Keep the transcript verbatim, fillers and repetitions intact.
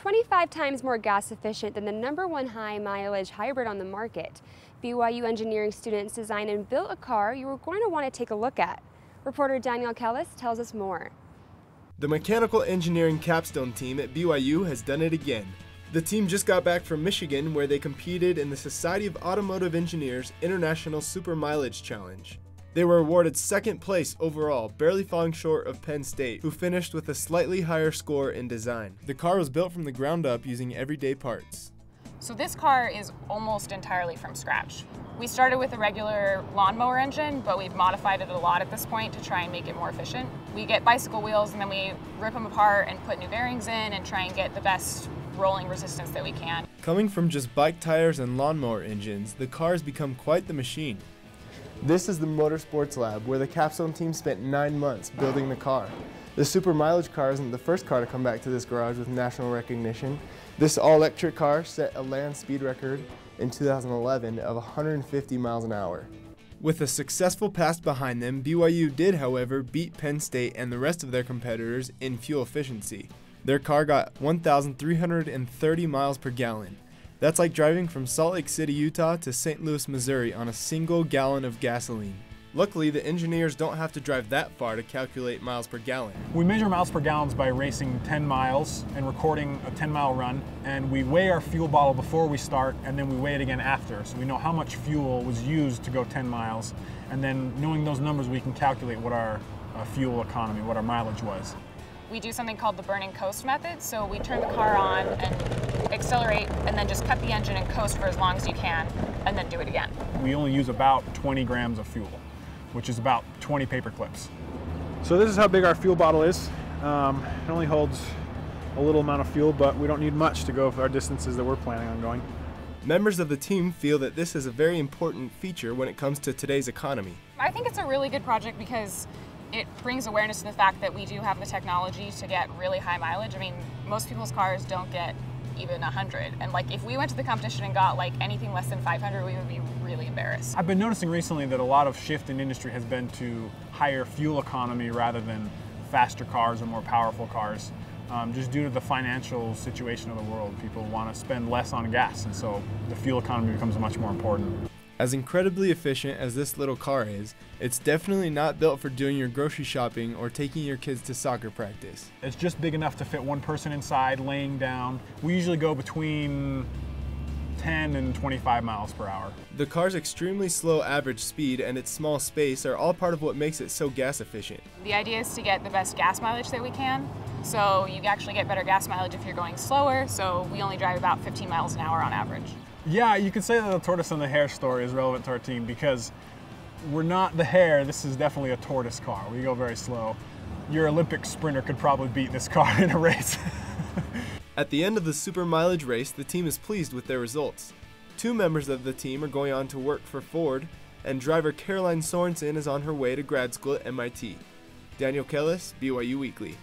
twenty-five times more gas efficient than the number one high mileage hybrid on the market. B Y U engineering students designed and built a car you are going to want to take a look at. Reporter Daniel Kellis tells us more. The mechanical engineering capstone team at B Y U has done it again. The team just got back from Michigan, where they competed in the Society of Automotive Engineers International Super Mileage Challenge. They were awarded second place overall, barely falling short of Penn State, who finished with a slightly higher score in design. The car was built from the ground up using everyday parts. So this car is almost entirely from scratch. We started with a regular lawnmower engine, but we've modified it a lot at this point to try and make it more efficient. We get bicycle wheels and then we rip them apart and put new bearings in and try and get the best rolling resistance that we can. Coming from just bike tires and lawnmower engines, the car has become quite the machine. This is the Motorsports Lab, where the capstone team spent nine months building the car. The super mileage car isn't the first car to come back to this garage with national recognition. This all-electric car set a land speed record in two thousand eleven of one hundred fifty miles an hour. With a successful pass behind them, B Y U did, however, beat Penn State and the rest of their competitors in fuel efficiency. Their car got one thousand three hundred thirty miles per gallon. That's like driving from Salt Lake City, Utah to Saint Louis, Missouri on a single gallon of gasoline. Luckily, the engineers don't have to drive that far to calculate miles per gallon. We measure miles per gallon by racing ten miles and recording a ten mile run, and we weigh our fuel bottle before we start, and then we weigh it again after, so we know how much fuel was used to go ten miles, and then knowing those numbers, we can calculate what our uh, fuel economy, what our mileage was. We do something called the burning coast method, so we turn the car on and accelerate, and then just cut the engine and coast for as long as you can, and then do it again. We only use about twenty grams of fuel, which is about twenty paper clips. So this is how big our fuel bottle is. Um, it only holds a little amount of fuel, but we don't need much to go for our distances that we're planning on going. Members of the team feel that this is a very important feature when it comes to today's economy. I think it's a really good project because it brings awareness to the fact that we do have the technology to get really high mileage. I mean, most people's cars don't get even one hundred. And like, if we went to the competition and got like anything less than five hundred, we would be really embarrassed. I've been noticing recently that a lot of shift in industry has been to higher fuel economy rather than faster cars or more powerful cars. Um, just due to the financial situation of the world, people want to spend less on gas, and so the fuel economy becomes much more important. As incredibly efficient as this little car is, it's definitely not built for doing your grocery shopping or taking your kids to soccer practice. It's just big enough to fit one person inside, laying down. We usually go between ten and twenty-five miles per hour. The car's extremely slow average speed and its small space are all part of what makes it so gas efficient. The idea is to get the best gas mileage that we can. So you actually get better gas mileage if you're going slower, so we only drive about fifteen miles an hour on average. Yeah, you could say that the tortoise and the hare story is relevant to our team because we're not the hare. This is definitely a tortoise car. We go very slow. Your Olympic sprinter could probably beat this car in a race. At the end of the super mileage race, the team is pleased with their results. Two members of the team are going on to work for Ford, and driver Caroline Sorensen is on her way to grad school at M I T. Daniel Kellis, B Y U Weekly.